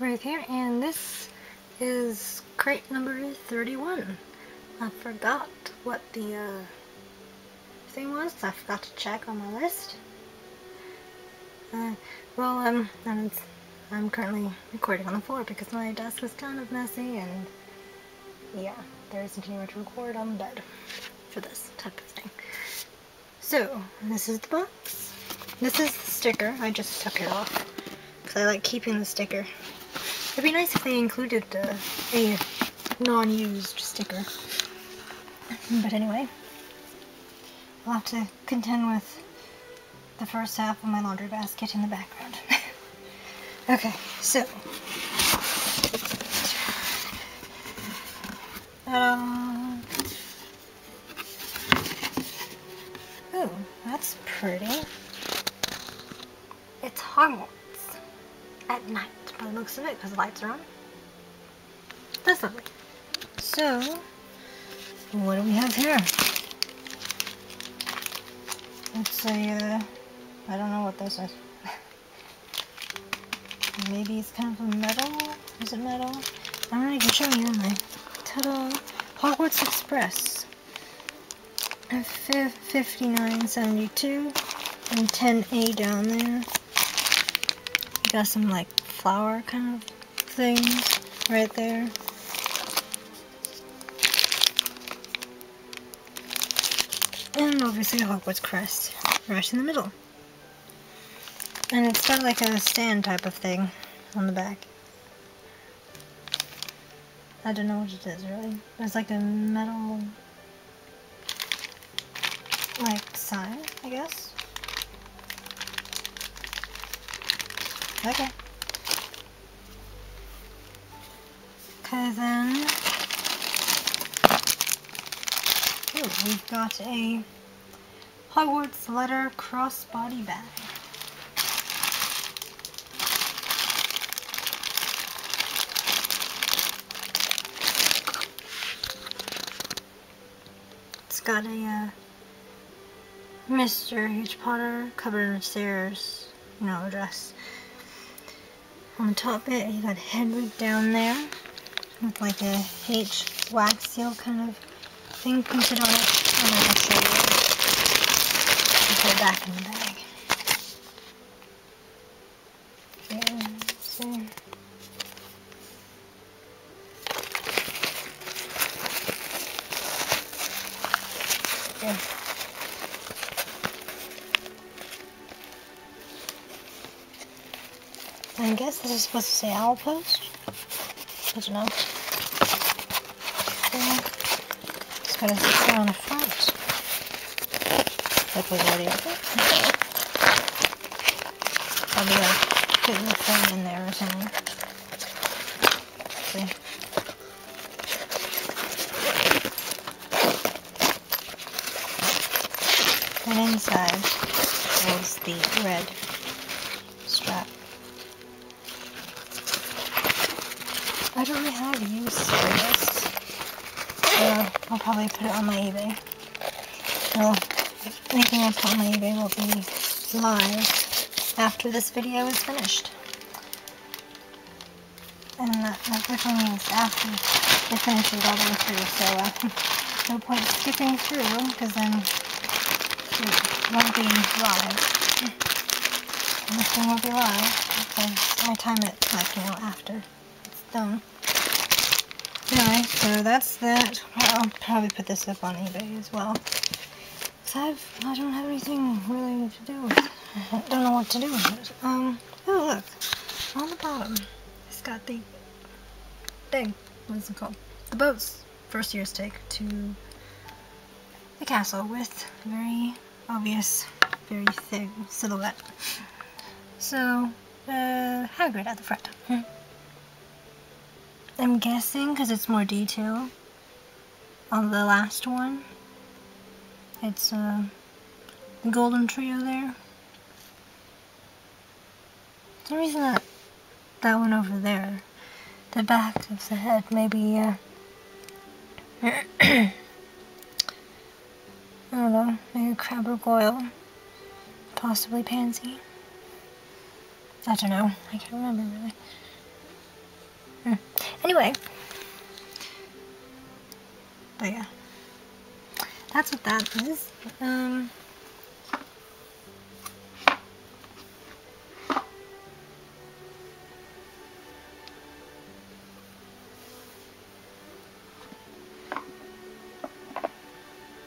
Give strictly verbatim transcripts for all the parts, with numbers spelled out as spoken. right here, and this is crate number thirty-one. I forgot what the uh, thing was. I forgot to check on my list. Uh, well, um, I'm, I'm currently recording on the floor because my desk is kind of messy, and yeah, there isn't anywhere to record on the bed for this type of thing. So, this is the box. This is the sticker. I just took it off because I like keeping the sticker. It'd be nice if they included uh, a non-used sticker. But anyway, I'll have to contend with the first half of my laundry basket in the background. Okay, so. Ta-da! Ooh, that's pretty. It's Hogwarts at night by the looks of it because the lights are on. That's lovely. So, what do we have here? It's a, uh, I don't know what this is. Maybe it's kind of a metal? Is it metal? I'm not even showing you, am I? Ta-da! Hogwarts Express. fifty-nine seventy-two and ten A down there. You got some like flower kind of things right there. And obviously Hogwarts crest right in the middle. And it's got like a stand type of thing on the back. I don't know what it is really. It's like a metal like sign, I guess. Okay. Okay then. Ooh, we've got a Hogwarts letter crossbody bag. It's got a uh, Mister H. Potter covered in stairs, you know, address. On the top bit, you got Hedwig down there with like a H wax seal kind of thing printed on it, and I can show you. Put it back in the bag. Okay, let's see. Yeah. I guess this is supposed to say owl post. I don't know. Yeah. Got a sticker on the front. That was already open. Probably like putting the phone in there or something. Let's see. And inside was the red strap. I don't really have use for this. Uh, I'll probably put it on my eBay. Well, anything I put on my eBay will be live after this video is finished. And that, that definitely is after it finishes all the way through, so uh, no point skipping through, because then it won't be live. And this one will be live, because I time it, like, you know, after it's done. Anyway, so that's that. I'll probably put this up on eBay as well. Because I've, I don't have anything really to do with it. I don't know what to do with it. Um, oh look, on the bottom, it's got the thing. What's it called? The boat's first year's take to the castle with a very obvious, very thin silhouette. So, uh, Hagrid at the front. Hmm. I'm guessing, because it's more detail on the last one. It's a uh, golden trio there. For some reason that, that one over there, the back of the head, maybe, uh, I don't know, maybe crab or goyle, possibly pansy. I don't know, I can't remember really. Anyway. But yeah. That's what that is. Um...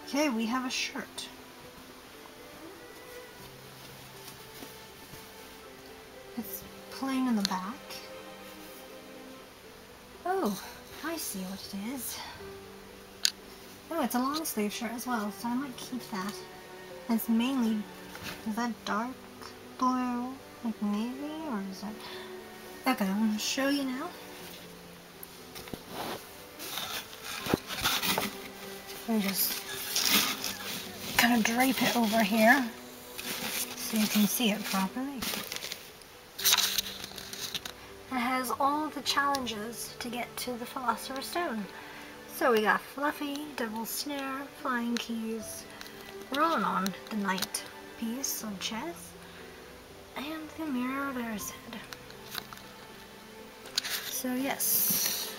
Okay, we have a shirt. It's plain in the back. Oh, I see what it is. Oh, it's a long sleeve shirt as well, so I might keep that. It's mainly, is that dark blue, like navy, or is it? Okay, I'm gonna show you now. Let me just kind of drape it over here so you can see it properly. It has all the challenges to get to the Philosopher's Stone. So we got Fluffy, Devil's Snare, Flying Keys, rolling on the knight piece of chess, and the Mirror of Erised. So yes,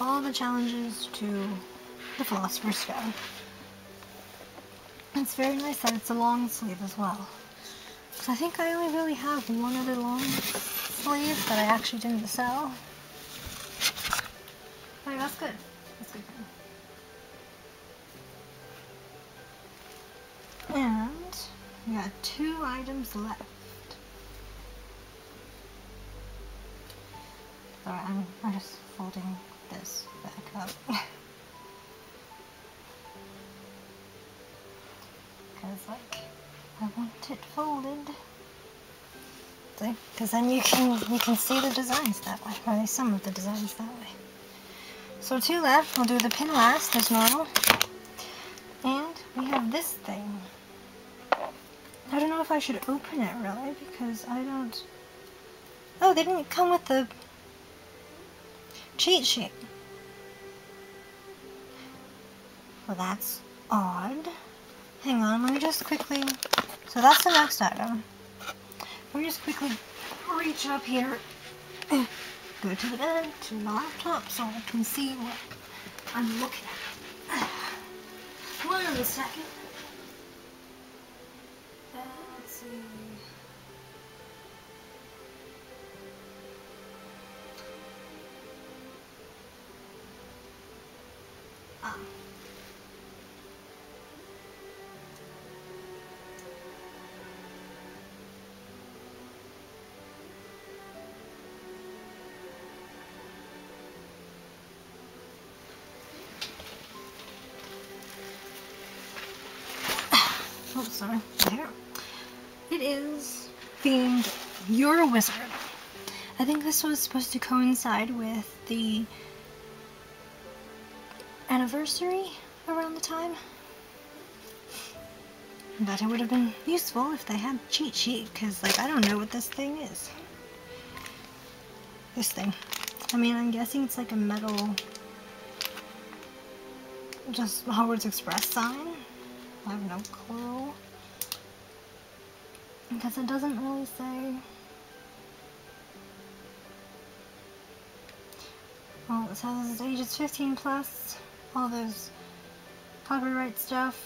all the challenges to the Philosopher's Stone. It's very nice that it's a long sleeve as well. I think I only really have one other long sleeve that I actually didn't sell. Oh, that's good. That's good. And we got two items left. Sorry, I'm, I'm just folding this back up. Because, like, I want it folded. See? Because then you can you can see the designs that way, or at least some of the designs that way. So two left. We'll do the pin last as normal. And we have this thing. I don't know if I should open it really, because I don't. Oh, they didn't come with the cheat sheet. Well, that's odd. Hang on, let me just quickly, so that's the next item. Let me just quickly reach up here, go to the bed, to my laptop, so I can see what I'm looking at. One in a second. Uh, let's see. Ah. Oh, sorry. There. It is themed You're a Wizard. I think this was supposed to coincide with the anniversary around the time. But it would have been useful if they had a cheat sheet, because, like, I don't know what this thing is. This thing. I mean, I'm guessing it's like a metal, just Hogwarts Express sign. I have no clue, because it doesn't really say. Well, it says ages fifteen plus, all those copyright stuff,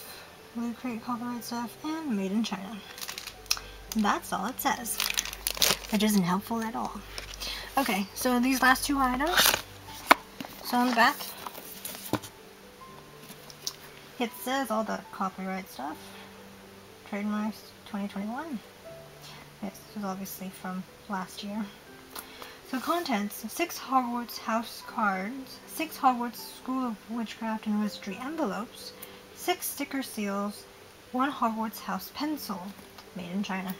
Loot Crate copyright stuff, and made in China. That's all it says, which isn't helpful at all. Okay, so these last two items, so on the back, it says all the copyright stuff, trademarks twenty twenty-one. This is obviously from last year. So contents, six Hogwarts house cards, six Hogwarts School of Witchcraft and Wizardry envelopes, six sticker seals, one Hogwarts house pencil, made in China.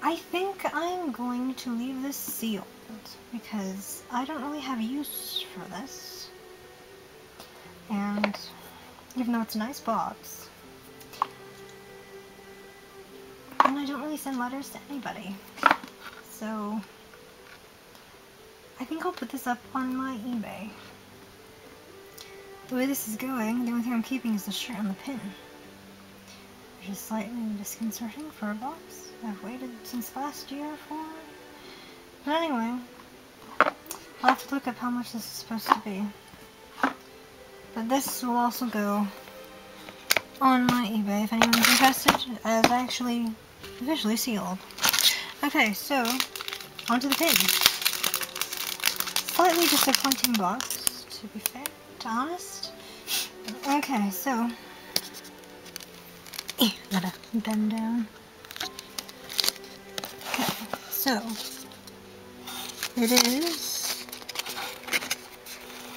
I think I'm going to leave this sealed, because I don't really have use for this. And even though it's a nice box, and I don't really send letters to anybody, so I think I'll put this up on my eBay. The way this is going, the only thing I'm keeping is the shirt and the pin, which is slightly disconcerting for a box I've waited since last year for. But anyway, I'll have to look up how much this is supposed to be. But this will also go on my eBay if anyone's interested, as actually officially sealed. Okay, so onto the pins. Slightly disappointing box, to be fair, to honest. Okay, so gotta bend down. Okay, so it is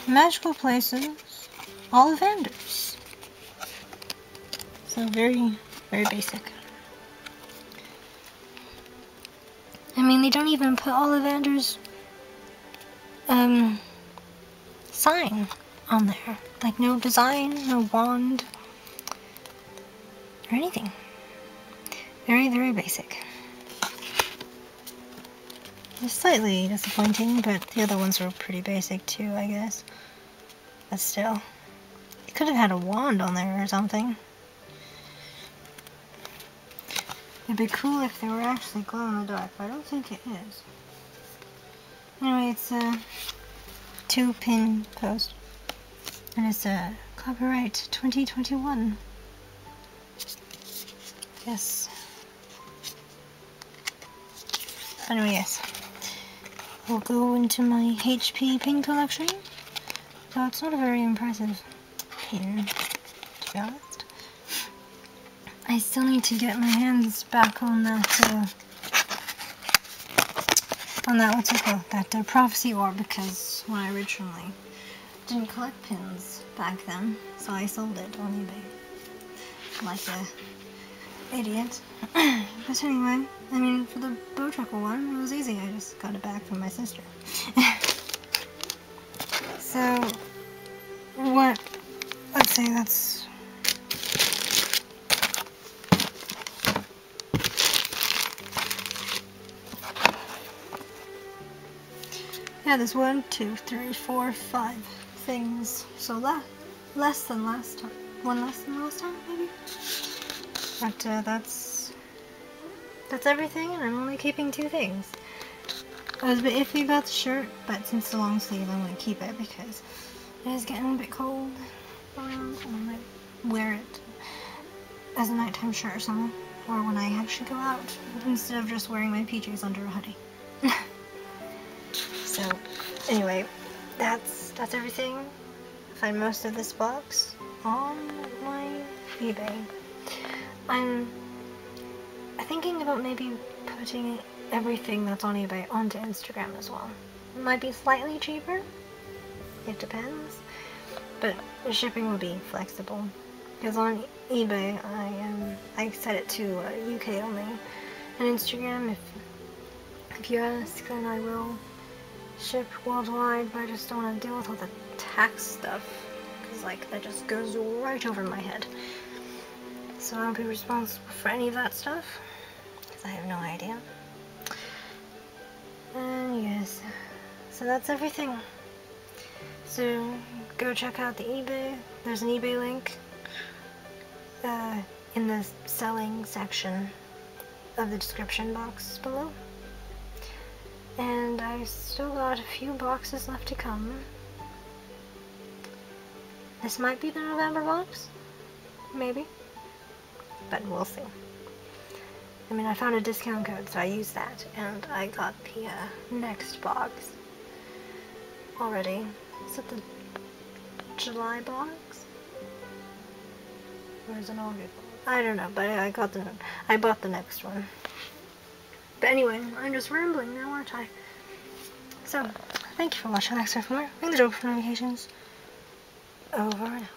Magical Places Ollivanders. So very, very basic. I mean, they don't even put Ollivander's um, sign on there. Like, no design, no wand, or anything. Very, very basic. It's slightly disappointing, but the other ones were pretty basic too, I guess. But still, it could have had a wand on there or something. It'd be cool if they were actually glow in the dark, but I don't think it is. Anyway, it's a two-pin post, and it's a copyright twenty twenty-one. Yes. Anyway, yes. We'll go into my H P pin collection. So it's not a very impressive pin, to be honest. I still need to get my hands back on that, uh, on that, what's it called, that uh, Prophecy Orb, because when I originally didn't collect pins back then, so I sold it on eBay, like an idiot. But anyway, I mean, for the Bowtruckle one, it was easy, I just got it back from my sister. So, what, let's say that's... Yeah, there's one, two, three, four, five things. So la less than last time. One less than last time, maybe? But uh, that's... That's everything, and I'm only keeping two things. I was a bit iffy about the shirt, but since it's a long sleeve, I'm going to keep it because it is getting a bit cold. Um, I might wear it as a nighttime shirt or something. Or when I actually go out, instead of just wearing my P Js under a hoodie. So, anyway, that's that's everything. Find most of this box on my eBay. I'm thinking about maybe putting everything that's on eBay onto Instagram as well. It might be slightly cheaper. It depends. But the shipping will be flexible. Because on eBay, I um, I set it to uh, U K only. And Instagram, if, if you ask, then I will ship worldwide, but I just don't want to deal with all the tax stuff, because like that just goes right over my head, so I won't be responsible for any of that stuff because I have no idea. And yes, so that's everything. So go check out the eBay. There's an eBay link uh, in the selling section of the description box below. And I still got a few boxes left to come. This might be the November box, maybe, but we'll see. I mean, I found a discount code, so I used that, and I got the uh, next box already. Is it the July box? Or is it August? I don't know, but I got the I bought the next one. But anyway, I'm just rambling now, aren't I? So, thank you for watching. Next time for more. Ring the doorbell for notifications. Over and out.